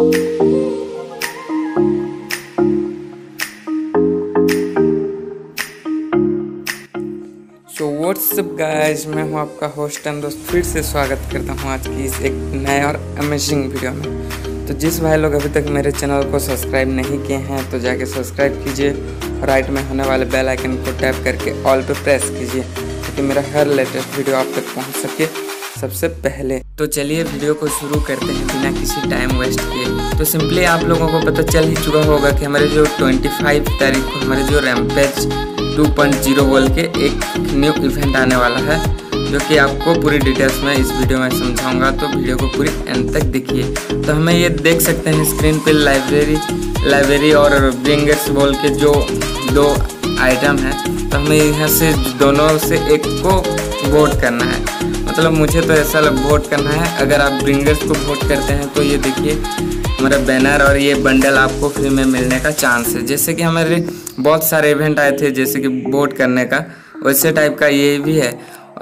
What's up guys, मैं हूं आपका होस्ट एंड दोस्त। फिर से स्वागत करता हूं आज की इस एक नए और अमेजिंग वीडियो में। तो जिस भाई लोग अभी तक मेरे चैनल को सब्सक्राइब नहीं किए हैं तो जाके सब्सक्राइब कीजिए और राइट में होने वाले बेल आइकन को टैप करके ऑल पे प्रेस कीजिए ताकि मेरा हर लेटेस्ट वीडियो आप तक पहुँच सके सबसे पहले। तो चलिए वीडियो को शुरू करते हैं बिना किसी टाइम वेस्ट किए। तो सिंपली आप लोगों को पता चल ही चुका होगा कि हमारे जो 25 तारीख को हमारे जो रैम्पेज 2.0 बोल के एक न्यू इवेंट आने वाला है, जो कि आपको पूरी डिटेल्स में इस वीडियो में समझाऊंगा। तो वीडियो को पूरी एंड तक देखिए। तो हमें ये देख सकते हैं स्क्रीन पे लाइब्रेरी और ब्रिंगर्स बोल के जो दो आइटम है, तो हमें यहाँ से दोनों से एक को वोट करना है। मतलब मुझे तो ऐसा वोट करना है। अगर आप ब्रिंगर्स को वोट करते हैं तो ये देखिए हमारा बैनर और ये बंडल आपको फ्री में मिलने का चांस है। जैसे कि हमारे बहुत सारे इवेंट आए थे जैसे कि वोट करने का, वैसे टाइप का ये भी है।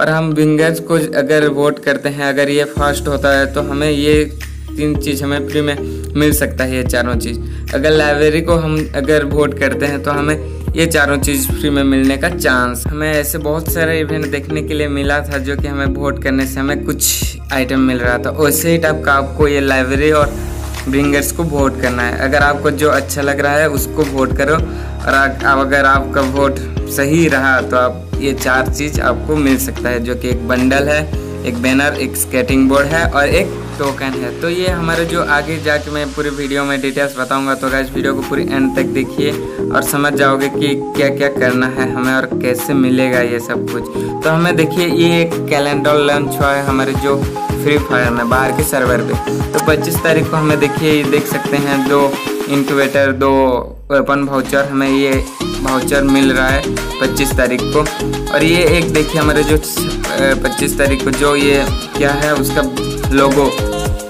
और हम विंगर्स को अगर वोट करते हैं, अगर ये फर्स्ट होता है तो हमें ये 3 चीज़ हमें फ्री में मिल सकता है, ये चारों चीज़। अगर लाइब्रेरी को हम अगर वोट करते हैं तो हमें ये चारों चीज़ फ्री में मिलने का चांस। हमें ऐसे बहुत सारे इवेंट देखने के लिए मिला था जो कि हमें वोट करने से हमें कुछ आइटम मिल रहा था। वैसे ही टाइप का आपको ये लाइब्रेरी और ब्रिंगर्स को वोट करना है। अगर आपको जो अच्छा लग रहा है उसको वोट करो और अगर आपका वोट सही रहा तो आप ये 4 चीज़ आपको मिल सकता है, जो कि एक बंडल है, एक बैनर, एक स्केटिंग बोर्ड है और एक टोकन है। तो ये हमारे जो आगे जाके मैं पूरी वीडियो में डिटेल्स बताऊंगा। तो गाइस वीडियो को पूरी एंड तक देखिए और समझ जाओगे कि क्या क्या करना है हमें और कैसे मिलेगा ये सब कुछ। तो हमें देखिए ये एक कैलेंडर लॉन्च हुआ है हमारे जो फ्री फायर में बाहर के सर्वर पे। तो 25 तारीख को हमें देखिए ये देख सकते हैं 2 इंक्यूबेटर 2 वेपन वाउचर, हमें ये वाउचर मिल रहा है 25 तारीख को। और ये एक देखिए हमारे जो 25 तारीख को जो ये क्या है उसका लोगो,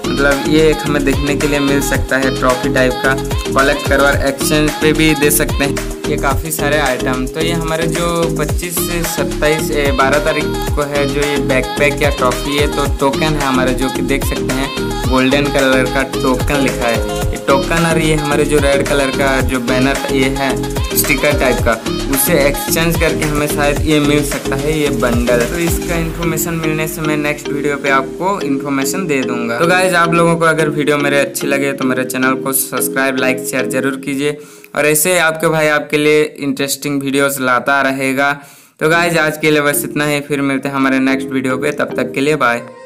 मतलब ये एक हमें देखने के लिए मिल सकता है ट्रॉफी टाइप का, कलेक्ट करो और एक्सचेंज पे भी दे सकते हैं ये काफ़ी सारे आइटम। तो ये हमारे जो 25 से 27 12 तारीख को है जो ये बैकपैक या ट्रॉफी है। तो टोकन है हमारे जो कि देख सकते हैं गोल्डन कलर का टोकन लिखा है ये टोकन, और ये हमारे जो रेड कलर का जो बैनर ये है स्टिकर टाइप का, उसे एक्सचेंज करके हमें शायद ये मिल सकता है ये बंडल। तो इसका इन्फॉर्मेशन मिलने से मैं नेक्स्ट वीडियो पे आपको इन्फॉर्मेशन दे दूंगा। तो गाइज आप लोगों को अगर वीडियो मेरे अच्छे लगे तो मेरे चैनल को सब्सक्राइब, लाइक, शेयर जरूर कीजिए और ऐसे आपके भाई आपके लिए इंटरेस्टिंग वीडियोस लाता रहेगा। तो गाइज आज के लिए बस इतना ही, फिर मिलते हैं हमारे नेक्स्ट वीडियो पे। तब तक के लिए बाय।